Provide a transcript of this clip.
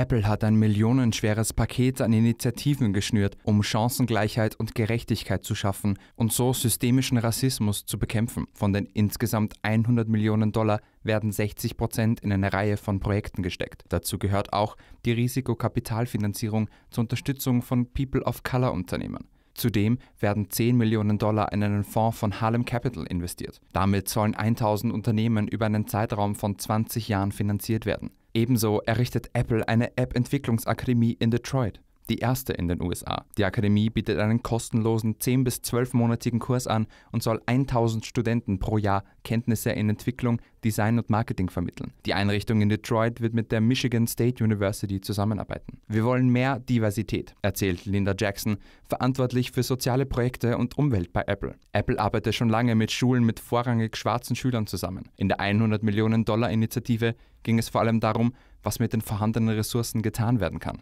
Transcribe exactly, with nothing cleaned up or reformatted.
Apple hat ein millionenschweres Paket an Initiativen geschnürt, um Chancengleichheit und Gerechtigkeit zu schaffen und so systemischen Rassismus zu bekämpfen. Von den insgesamt hundert Millionen Dollar werden sechzig Prozent in eine Reihe von Projekten gesteckt. Dazu gehört auch die Risikokapitalfinanzierung zur Unterstützung von People-of-Color-Unternehmen. Zudem werden zehn Millionen Dollar in einen Fonds von Harlem Capital investiert. Damit sollen tausend Unternehmen über einen Zeitraum von zwanzig Jahren finanziert werden. Ebenso errichtet Apple eine App-Entwicklungsakademie in Detroit, die erste in den U S A. Die Akademie bietet einen kostenlosen zehn- bis zwölfmonatigen Kurs an und soll tausend Studenten pro Jahr Kenntnisse in Entwicklung, Design und Marketing vermitteln. Die Einrichtung in Detroit wird mit der Michigan State University zusammenarbeiten. Wir wollen mehr Diversität, erzählt Linda Jackson, verantwortlich für soziale Projekte und Umwelt bei Apple. Apple arbeitet schon lange mit Schulen mit vorrangig schwarzen Schülern zusammen. In der hundert Millionen Dollar Initiative ging es vor allem darum, was mit den vorhandenen Ressourcen getan werden kann.